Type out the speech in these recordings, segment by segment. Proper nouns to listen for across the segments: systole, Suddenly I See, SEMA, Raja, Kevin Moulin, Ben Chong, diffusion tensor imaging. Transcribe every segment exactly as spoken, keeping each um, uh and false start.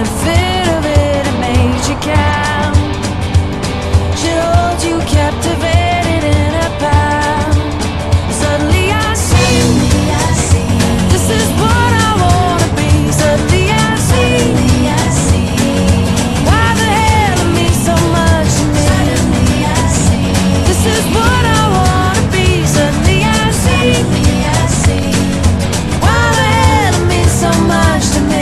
and a bit of it, it made you calm. She holds you captivated in her palm. Suddenly I see, I see, this is what I wanna be. Suddenly I see, I see, why the hell it means so much to me. Suddenly I see, this is what I wanna be. Suddenly I see, I see, why the hell it means so much to me.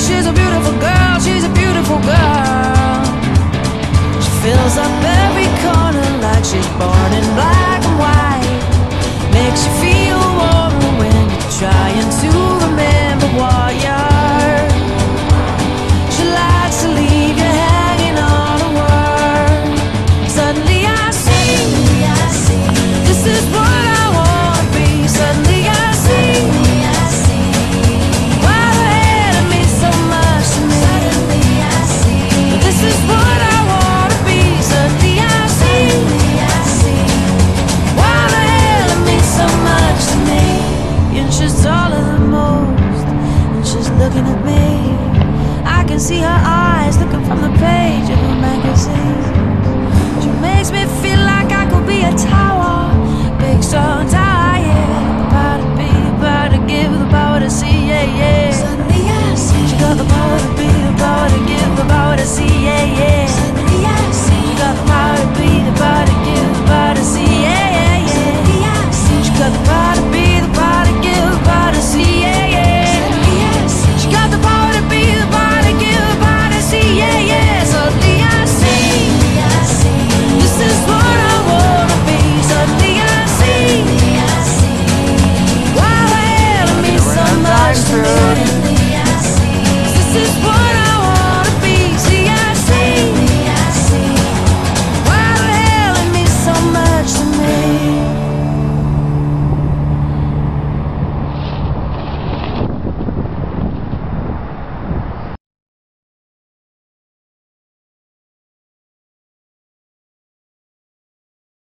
She's a beautiful girl, she's a beautiful girl. She fills up every corner like she's born in black and white. Makes you feel warmer when you're trying to remember what you are. She likes to leave you hanging on a word. Suddenly I see, I see, this is what I want to be. Suddenly I see. This is what I want to be. Suddenly I see, I see, why the hell it means so much to me. And she's taller than most, and she's looking at me. I can see her eyes looking from the page of her magazine. She makes me feel like I could be a tower, big, strong tower, yeah. The power to be, the power to give, the power to see, yeah, yeah. Suddenly I see, she got the power to be, the power to give, the power to see, yeah, yeah.